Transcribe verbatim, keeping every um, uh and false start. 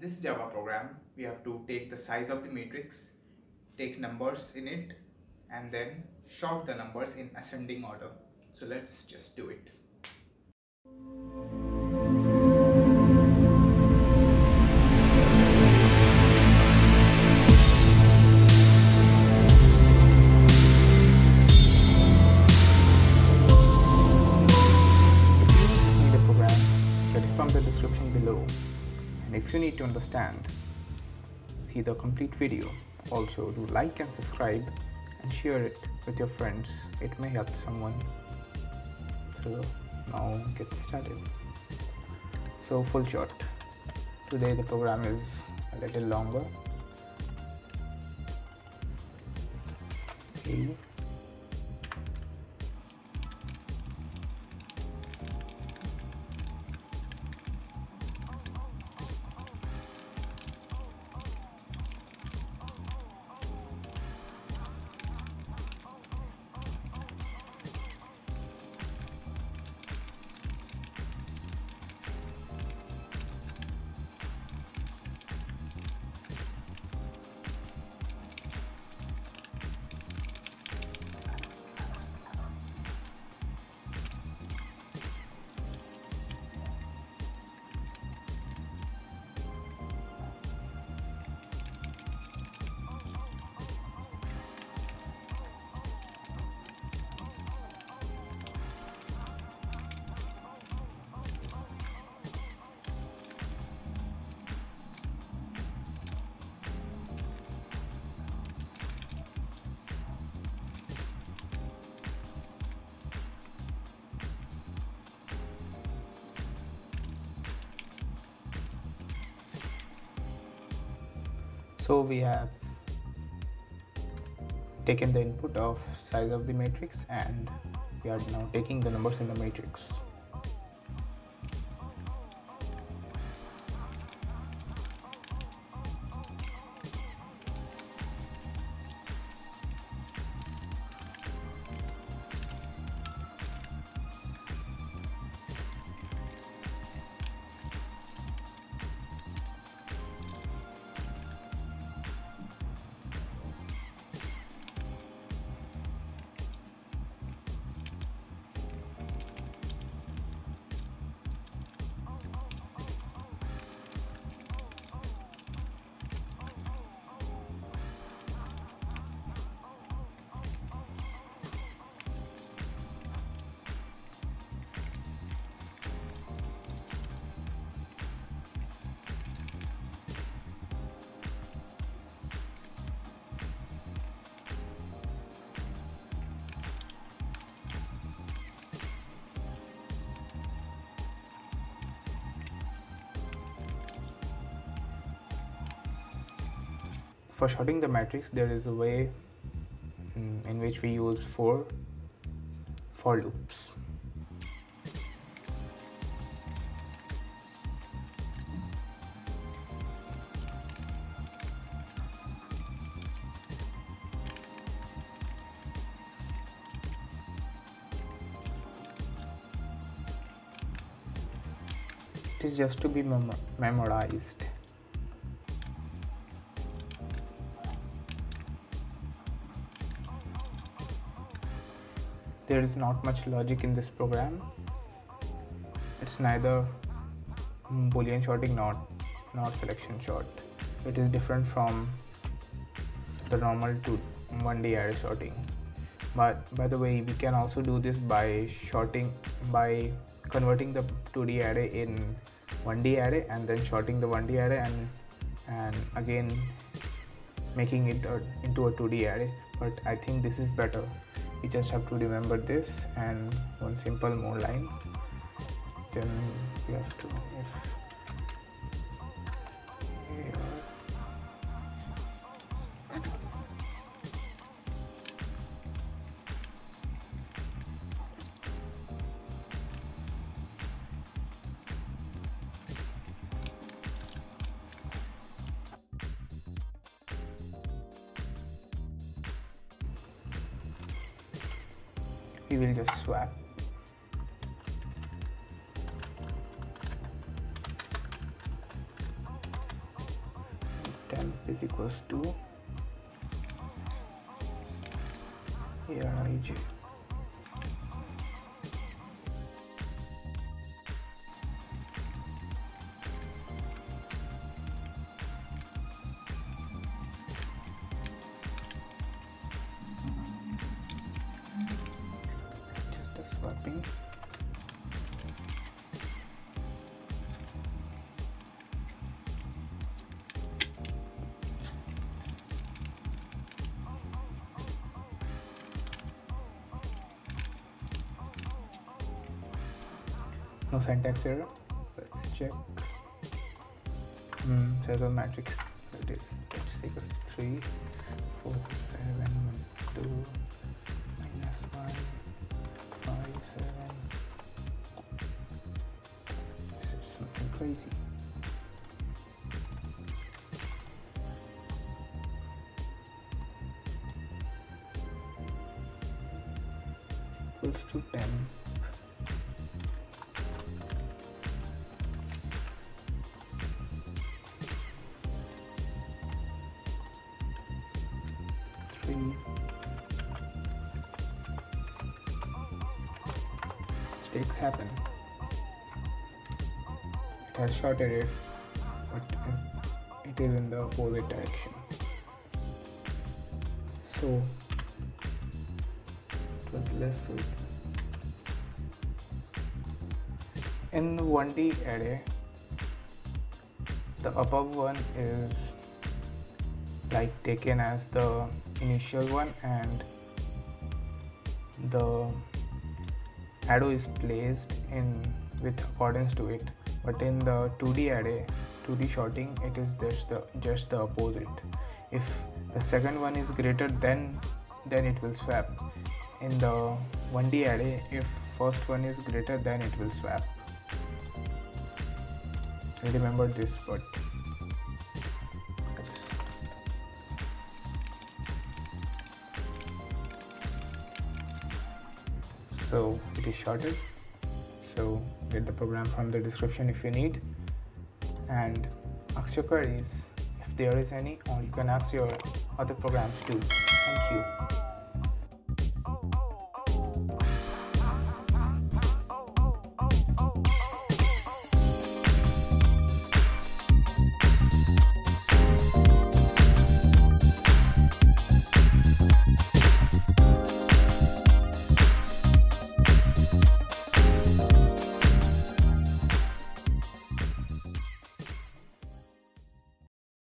this Java program, we have to take the size of the matrix, take numbers in it, and then sort the numbers in ascending order. So let's just do it. If you need to understand, see the complete video. Also, do like and subscribe and share it with your friends. It may help someone. So now get started. So full shot. Today the program is a little longer. Okay. So we have taken the input of size of the matrix, and we are now taking the numbers in the matrix. For sorting the matrix, there is a way in which we use for for loops. It is just to be mem memorized. There is not much logic in this program. It's neither Boolean sorting nor, nor selection sort. It is different from the normal to one-day array sorting. But by the way, we can also do this by sorting, by converting the two D array in one D array and then sorting the one D array and and again making it a, into a two D array. But I think this is better. You just have to remember this and one simple more line. Then you have to if we will just swap. temp is equals to aij. Just the swapping. No syntax error. Let's check. Hmm, several matrix. It is. Let's take us three, four, seven, two, minus one, five, seven. This is something crazy. It's equals to ten. Mistakes happen. It has shorted it, but it is in the opposite direction. So it was less suited. In the one D array, the above one is like taken as the initial one, and the arrow is placed in with accordance to it. But in the two D array, two D sorting, it is just the just the opposite. If the second one is greater than then it will swap. In the one D array, if first one is greater than it will swap. I remember this, but so it is shorted. So get the program from the description if you need, and ask your queries if there is any, or you can ask your other programs too. Thank you.